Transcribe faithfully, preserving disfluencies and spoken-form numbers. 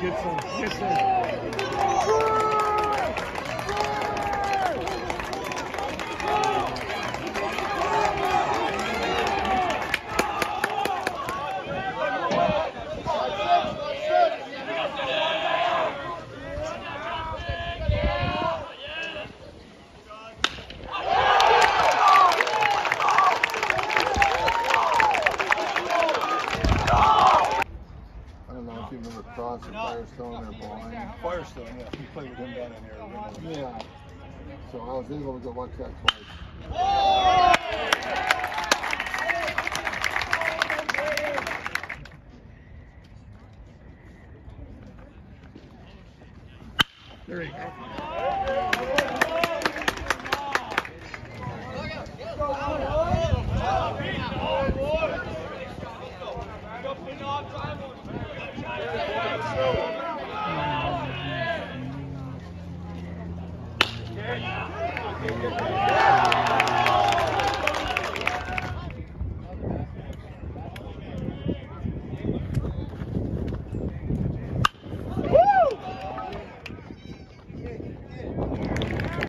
Gets him, gets Cross at Firestone or blind. Firestone, yeah. We played with him down in there. Yeah. So I was able to go watch that twice. Oh! There you go. Yeah.